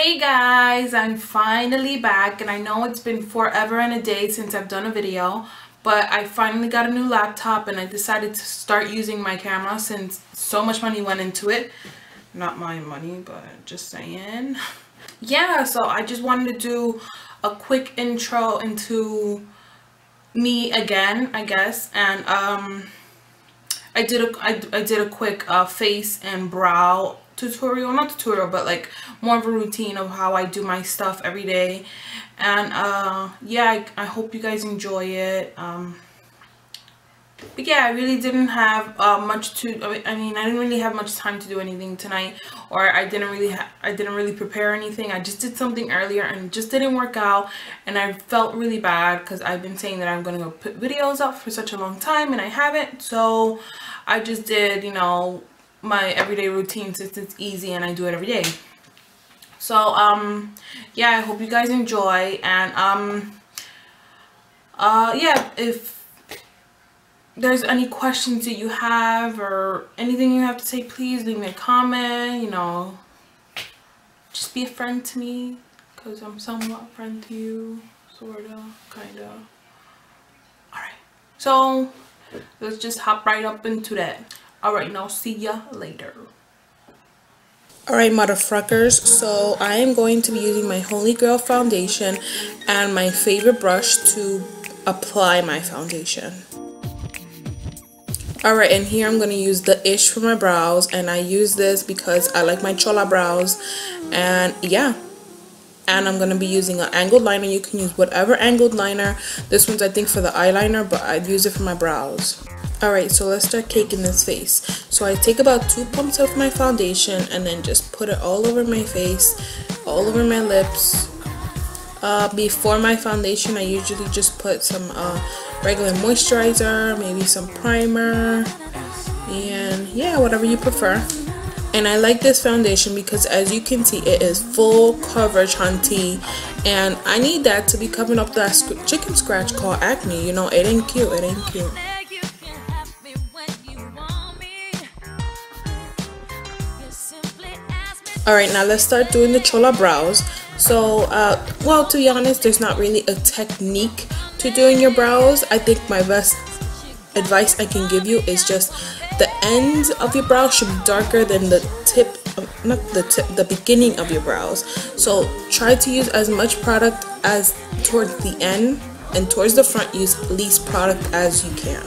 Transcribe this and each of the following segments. Hey guys, I'm finally back, and I know it's been forever and a day since I've done a video, but I finally got a new laptop and I decided to start using my camera since so much money went into it. Not my money, but just saying. Yeah, so I just wanted to do a quick intro into me again, I guess, and I did a quick face and brow tutorial, not tutorial, but like more of a routine of how I do my stuff every day. And yeah, I hope you guys enjoy it. But yeah, I really didn't have much to, I didn't really have much time to do anything tonight, or I didn't really prepare anything. I just did something earlier and it just didn't work out, and I felt really bad because I've been saying that I'm gonna go put videos up for such a long time and I haven't. So I just did, you know, my everyday routine since it's easy and I do it every day. So yeah, I hope you guys enjoy. And yeah, if there's any questions that you have or anything you have to say, please leave me a comment. You know, just be a friend to me, because I'm somewhat a friend to you, sorta, kinda. Alright, so let's just hop right up into that. Alright, now see ya later. Alright, motherfuckers, so I am going to be using my Holy Grail foundation and my favorite brush to apply my foundation. Alright, and here I'm going to use the Ish for my brows, and I use this because I like my Chola brows. And yeah, and I'm going to be using an angled liner. You can use whatever angled liner. This one's I think for the eyeliner, but I'd use it for my brows. Alright, so let's start caking this face. So I take about 2 pumps of my foundation and then just put it all over my face, all over my lips. Before my foundation, I usually just put some regular moisturizer, maybe some primer, and yeah, whatever you prefer. And I like this foundation because, as you can see, it is full coverage, hunty, and I need that to be covering up that chicken scratch called acne. You know, it ain't cute, it ain't cute. Alright, now let's start doing the Chola brows. So, well, to be honest, there's not really a technique to doing your brows. I think my best advice I can give you is just the ends of your brows should be darker than the tip, the beginning of your brows. So try to use as much product as towards the end, and towards the front use least product as you can.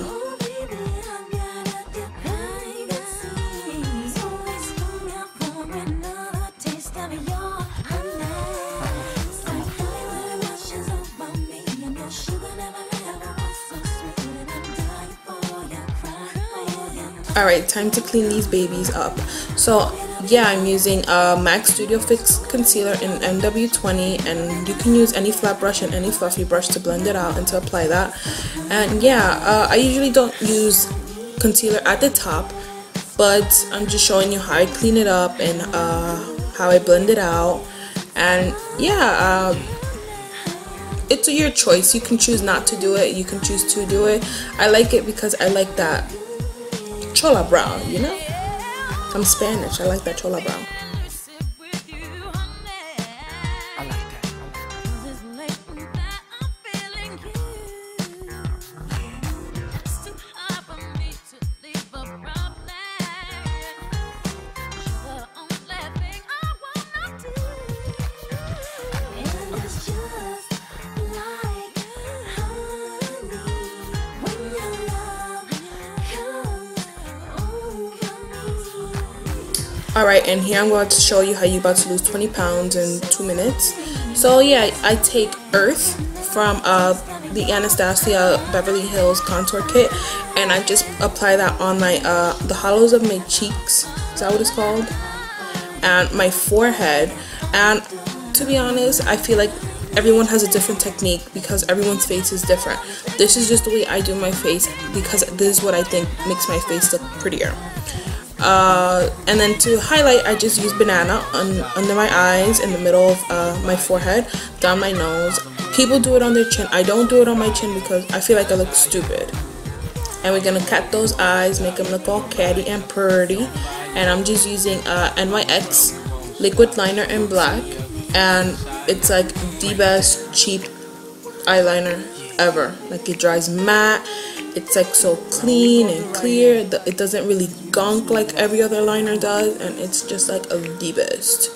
Alright, time to clean these babies up. So yeah, I'm using MAC Studio Fix Concealer in MW20, and you can use any flat brush and any fluffy brush to blend it out and to apply that. And yeah, I usually don't use concealer at the top, but I'm just showing you how I clean it up and how I blend it out. And yeah, it's your choice. You can choose not to do it, you can choose to do it. I like it because I like that Chola brow, you know? I'm Spanish, I like that Chola brow. Alright, and here I'm going to show you how you're about to lose 20 pounds in 2 minutes. So yeah, I take Earth from the Anastasia Beverly Hills contour kit, and I just apply that on my the hollows of my cheeks, is that what it's called? And my forehead. And to be honest, I feel like everyone has a different technique because everyone's face is different. This is just the way I do my face because this is what I think makes my face look prettier. And then to highlight, I just use banana under my eyes, in the middle of my forehead, down my nose. People do it on their chin. I don't do it on my chin because I feel like I look stupid. And we're gonna cut those eyes, make them look all catty and pretty. And I'm just using NYX Liquid Liner in black. and it's like the best cheap eyeliner ever. Like, it dries matte, it's like so clean and clear, it doesn't really gunk like every other liner does, and it's just like the best.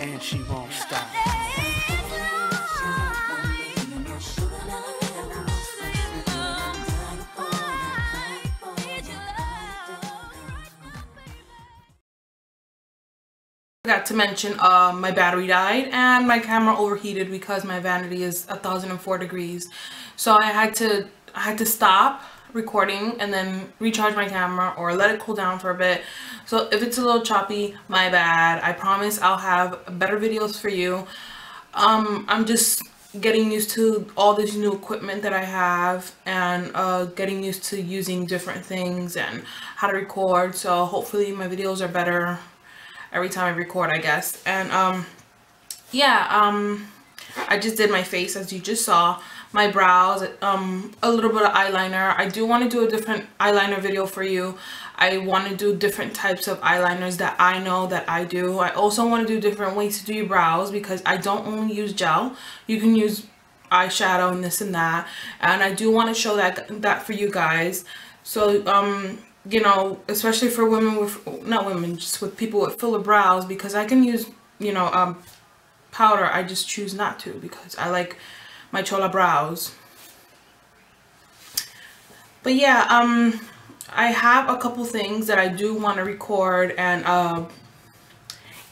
And she won't stop. Forgot to mention my battery died and my camera overheated because my vanity is 1004 degrees, so I had to stop recording and then recharge my camera or let it cool down for a bit. So if it's a little choppy, my bad. I promise I'll have better videos for you. I'm just getting used to all this new equipment that I have, and getting used to using different things and how to record, so hopefully my videos are better every time I record, I guess. And I just did my face, as you just saw, my brows, a little bit of eyeliner. I do want to do a different eyeliner video for you. I want to do different types of eyeliners that I know that I do. I also want to do different ways to do your brows, because I don't only use gel. You can use eyeshadow and this and that, and I do want to show that for you guys. So you know, especially for women with, not women, just with people with filler brows, because I can use, you know, powder. I just choose not to, because I like my Chola brows. But yeah, I have a couple things that I do want to record and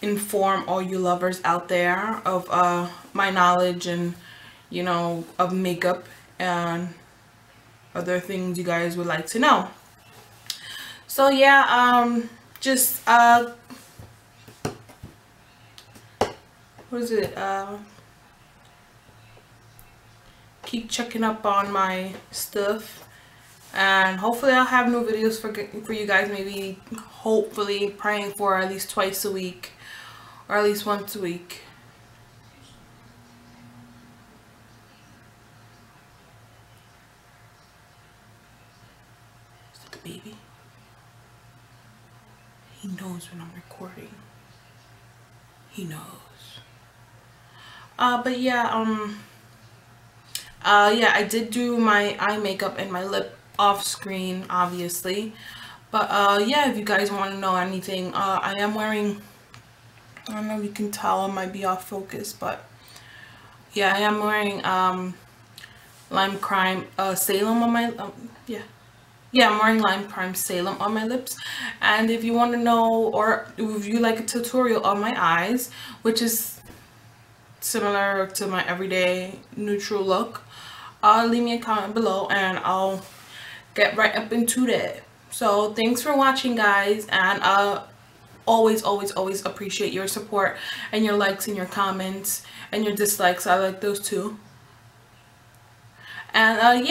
inform all you lovers out there of my knowledge and, you know, of makeup and other things you guys would like to know. So yeah, just what is it, keep checking up on my stuff, and hopefully I'll have new videos for you guys, maybe, hopefully, praying for at least twice a week or at least once a week. Is that the baby? He knows when I'm recording. He knows. But yeah, I did do my eye makeup and my lip off screen, obviously, but yeah, if you guys want to know anything, I am wearing, I don't know if you can tell, I might be off focus, but yeah, I am wearing Lime Crime Salem on my I'm wearing Lime Crime Salem on my lips. And if you want to know, or if you like a tutorial on my eyes, which is similar to my everyday neutral look, leave me a comment below and I'll get right up into that. So thanks for watching, guys, and always appreciate your support and your likes and your comments and your dislikes. I like those too. And if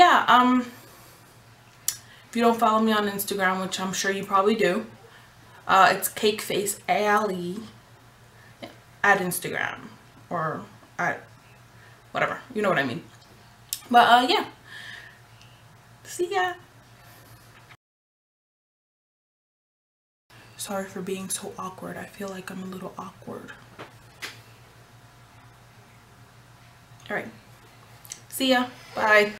you don't follow me on Instagram, which I'm sure you probably do, it's Cakefaceallie at Instagram, or at whatever, you know what I mean. But yeah, see ya. Sorry for being so awkward. I feel like I'm a little awkward. All right, see ya, bye.